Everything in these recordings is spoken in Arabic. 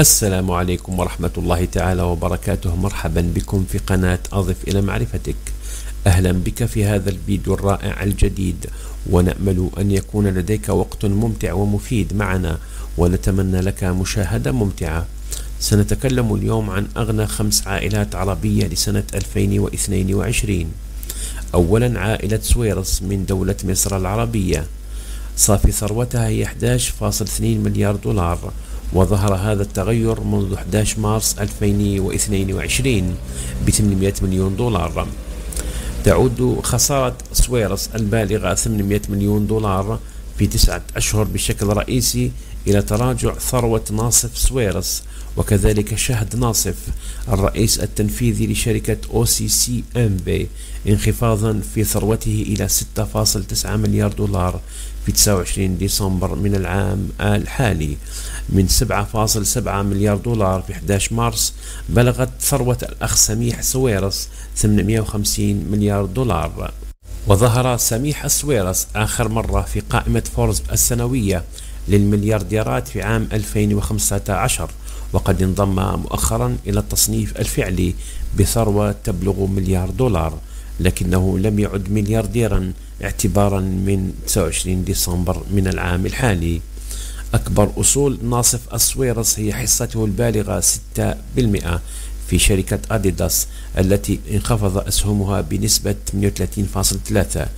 السلام عليكم ورحمة الله تعالى وبركاته. مرحبا بكم في قناة أضف إلى معرفتك. أهلا بك في هذا الفيديو الرائع الجديد، ونأمل أن يكون لديك وقت ممتع ومفيد معنا، ونتمنى لك مشاهدة ممتعة. سنتكلم اليوم عن أغنى 5 عائلات عربية لسنة 2022. أولا، عائلة سويرس من دولة مصر العربية، صافي ثروتها هي 11.2 مليار دولار، وظهر هذا التغير منذ 11 مارس 2022 ب 800 مليون دولار. تعود خسارة سويرس البالغة 800 مليون دولار في 9 أشهر بشكل رئيسي إلى تراجع ثروة ناصف سويرس، وكذلك شهد ناصف الرئيس التنفيذي لشركة OCCMB انخفاضا في ثروته إلى 6.9 مليار دولار في 29 ديسمبر من العام الحالي، من 7.7 مليار دولار في 11 مارس. بلغت ثروة الأخ سميح سويرس 850 مليار دولار. وظهر سميح سويرس آخر مرة في قائمة فوربس السنوية للمليارديرات في عام 2015، وقد انضم مؤخرا إلى التصنيف الفعلي بثروة تبلغ مليار دولار، لكنه لم يعد مليارديرا اعتبارا من 29 ديسمبر من العام الحالي. أكبر أصول ناصف السويرس هي حصته البالغة 6% في شركة أديداس التي انخفض أسهمها بنسبة 38.3،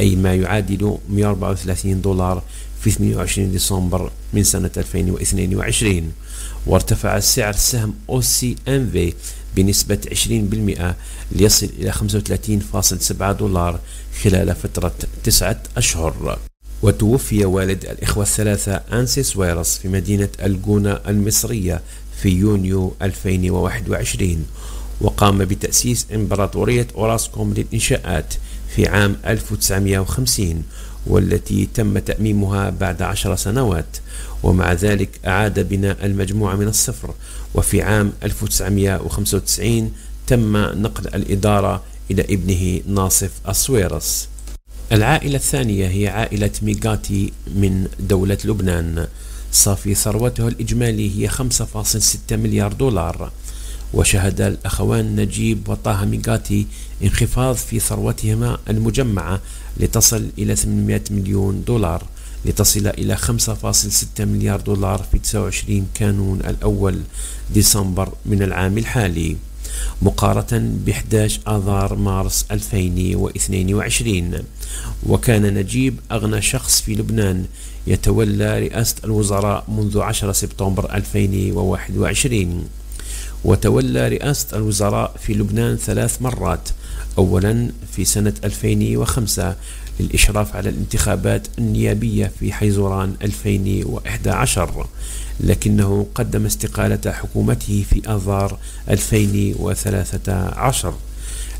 أي ما يعادل 134 دولار في 28 ديسمبر من سنة 2022. وارتفع سعر سهم OCMV بنسبة 20% ليصل إلى 35.7 دولار خلال فترة 9 أشهر. وتوفي والد الإخوة الثلاثة أنسي ساويرس في مدينة الجونة المصرية في يونيو 2021، وقام بتأسيس إمبراطورية أوراسكوم للإنشاءات في عام 1950، والتي تم تأميمها بعد 10 سنوات، ومع ذلك أعاد بناء المجموعة من الصفر. وفي عام 1995 تم نقل الإدارة إلى ابنه ناصف سويرس. العائلة الثانية هي عائلة ميغاتي من دولة لبنان، صافي ثروته الإجمالي هي 5.6 مليار دولار. وشهد الأخوان نجيب وطه ميغاتي انخفاض في ثروتهما المجمعة لتصل إلى 800 مليون دولار، لتصل إلى 5.6 مليار دولار في 29 كانون الأول ديسمبر من العام الحالي، مقارنة ب 11 آذار مارس 2022. وكان نجيب أغنى شخص في لبنان، يتولى رئاسة الوزراء منذ 10 سبتمبر 2021، وتولى رئاسة الوزراء في لبنان 3 مرات، أولا في سنة 2005 للإشراف على الانتخابات النيابية في حزيران 2011، لكنه قدم استقالة حكومته في آذار 2013،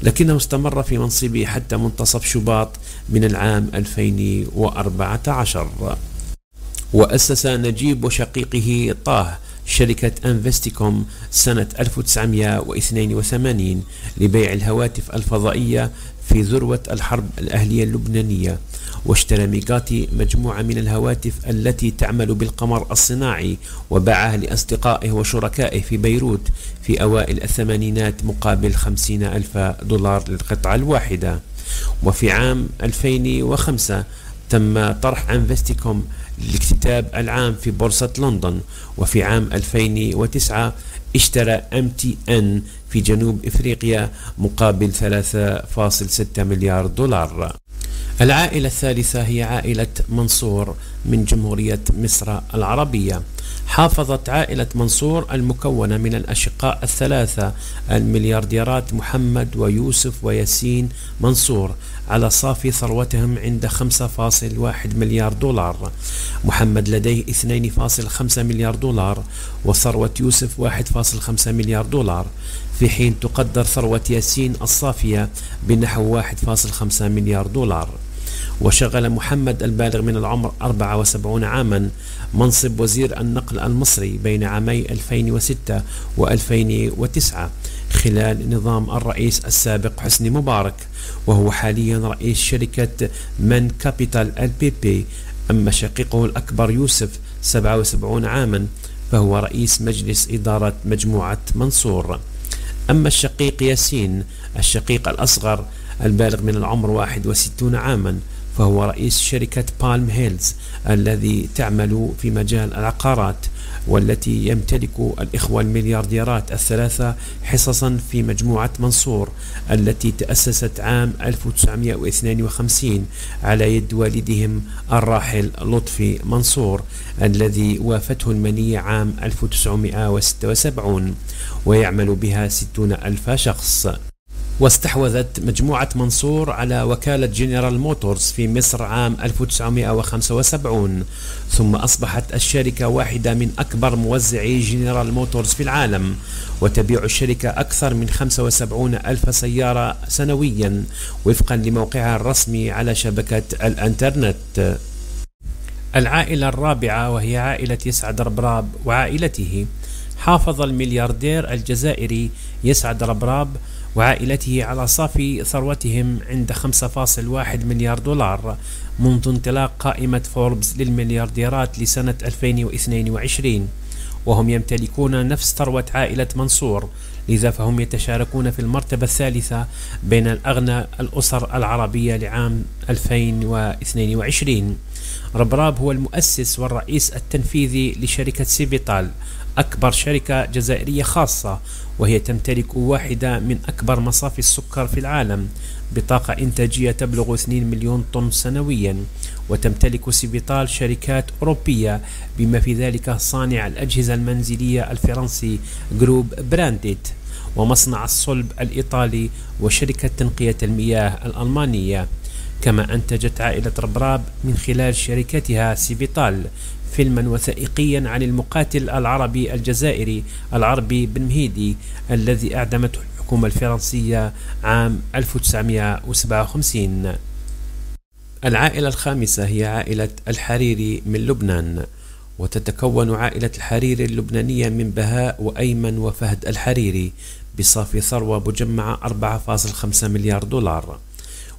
لكنه استمر في منصبه حتى منتصف شباط من العام 2014. وأسس نجيب وشقيقه طه شركة إنفستكوم سنة 1982 لبيع الهواتف الفضائية في ذروة الحرب الأهلية اللبنانية، واشترى ميغاتي مجموعة من الهواتف التي تعمل بالقمر الصناعي وباعها لأصدقائه وشركائه في بيروت في أوائل الثمانينات مقابل 50,000 دولار للقطعة الواحدة. وفي عام 2005 تم طرح إنفستكوم للاكتتاب العام في بورصة لندن. وفي عام 2009 اشترى MTN في جنوب إفريقيا مقابل 3.6 مليار دولار. العائلة الثالثة هي عائلة منصور من جمهورية مصر العربية. حافظت عائلة منصور المكونة من الأشقاء الثلاثة المليارديرات محمد ويوسف وياسين منصور على صافي ثروتهم عند 5.1 مليار دولار. محمد لديه 2.5 مليار دولار، وثروة يوسف 1.5 مليار دولار، في حين تقدر ثروة ياسين الصافية بنحو 1.5 مليار دولار. وشغل محمد البالغ من العمر 74 عاما منصب وزير النقل المصري بين عامي 2006 و2009 خلال نظام الرئيس السابق حسني مبارك، وهو حاليا رئيس شركة من كابيتال LPP. أما شقيقه الأكبر يوسف 77 عاما فهو رئيس مجلس إدارة مجموعة منصور. أما الشقيق ياسين الشقيق الأصغر البالغ من العمر 61 عاما فهو رئيس شركة بالم هيلز الذي تعمل في مجال العقارات، والتي يمتلك الإخوة المليارديرات الثلاثة حصصا في مجموعة منصور التي تأسست عام 1952 على يد والدهم الراحل لطفي منصور الذي وافته المنية عام 1976، ويعمل بها 60,000 شخص. واستحوذت مجموعة منصور على وكالة جنرال موتورز في مصر عام 1975، ثم أصبحت الشركة واحدة من أكبر موزعي جنرال موتورز في العالم، وتبيع الشركة أكثر من 75,000 سيارة سنويا وفقا لموقعها الرسمي على شبكة الانترنت. العائلة الرابعة وهي عائلة يسعد ربراب وعائلته. حافظ الملياردير الجزائري يسعد ربراب وعائلته على صافي ثروتهم عند 5.1 مليار دولار منذ انطلاق قائمة فوربس للمليارديرات لسنة 2022، وهم يمتلكون نفس ثروة عائلة منصور، لذا فهم يتشاركون في المرتبة الثالثة بين الأغنى الأسر العربية لعام 2022. ربراب هو المؤسس والرئيس التنفيذي لشركة سيفيتال، أكبر شركة جزائرية خاصة، وهي تمتلك واحدة من أكبر مصافي السكر في العالم بطاقة إنتاجية تبلغ 2 مليون طن سنويا. وتمتلك سيفيتال شركات أوروبية بما في ذلك صانع الأجهزة المنزلية الفرنسي جروب برانديت، ومصنع الصلب الإيطالي، وشركة تنقية المياه الألمانية. كما أنتجت عائلة ربراب من خلال شركتها سيفيتال فيلما وثائقيا عن المقاتل العربي الجزائري العربي بن مهيدي الذي أعدمته الحكومة الفرنسية عام 1957. العائلة الخامسة هي عائلة الحريري من لبنان، وتتكون عائلة الحريري اللبنانية من بهاء وأيمن وفهد الحريري بصافي ثروة مجمعة 4.5 مليار دولار.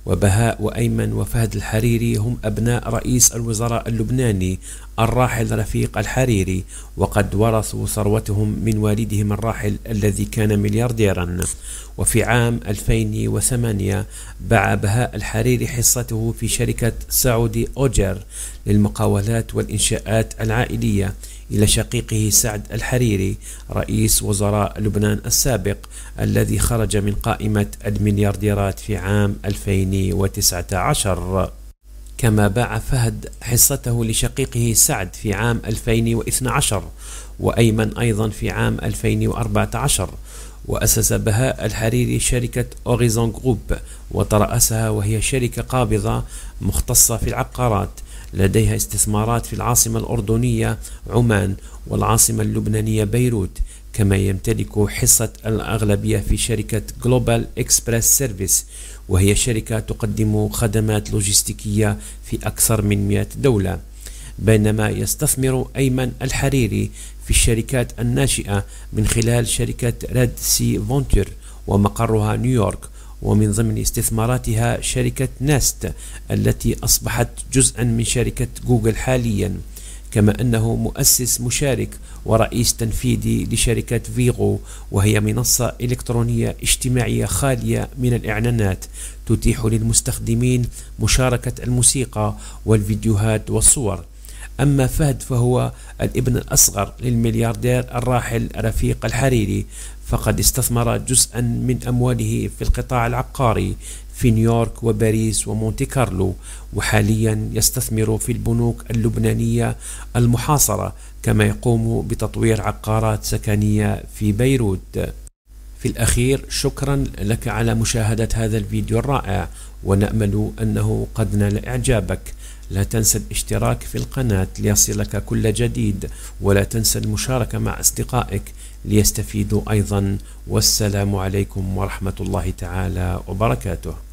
وبهاء وأيمن وفهد الحريري هم أبناء رئيس الوزراء اللبناني الراحل رفيق الحريري، وقد ورثوا ثروتهم من والدهم الراحل الذي كان مليارديرا. وفي عام 2008 باع بهاء الحريري حصته في شركة سعودي أوجر للمقاولات والإنشاءات العائلية إلى شقيقه سعد الحريري رئيس وزراء لبنان السابق الذي خرج من قائمة المليارديرات في عام 2019. كما باع فهد حصته لشقيقه سعد في عام 2012، وأيمن أيضا في عام 2014. وأسس بهاء الحريري شركة أوريزون جروب وترأسها، وهي شركة قابضة مختصة في العقارات لديها استثمارات في العاصمة الأردنية عمان والعاصمة اللبنانية بيروت. كما يمتلك حصة الأغلبية في شركة Global Express Service، وهي شركة تقدم خدمات لوجستيكية في أكثر من 100 دولة. بينما يستثمر أيمن الحريري في الشركات الناشئة من خلال شركة Red Sea Venture ومقرها نيويورك، ومن ضمن استثماراتها شركة ناست التي أصبحت جزءا من شركة جوجل حاليا. كما أنه مؤسس مشارك ورئيس تنفيذي لشركة فيغو، وهي منصة إلكترونية اجتماعية خالية من الإعلانات تتيح للمستخدمين مشاركة الموسيقى والفيديوهات والصور. أما فهد فهو الابن الأصغر للملياردير الراحل رفيق الحريري، فقد استثمر جزءا من أمواله في القطاع العقاري في نيويورك وباريس ومونتي كارلو، وحاليا يستثمر في البنوك اللبنانية المحاصرة، كما يقوم بتطوير عقارات سكنية في بيروت. في الأخير شكرا لك على مشاهدة هذا الفيديو الرائع، ونأمل أنه قد نال إعجابك. لا تنسى الاشتراك في القناة ليصلك كل جديد، ولا تنسى المشاركة مع أصدقائك ليستفيدوا أيضا. والسلام عليكم ورحمة الله تعالى وبركاته.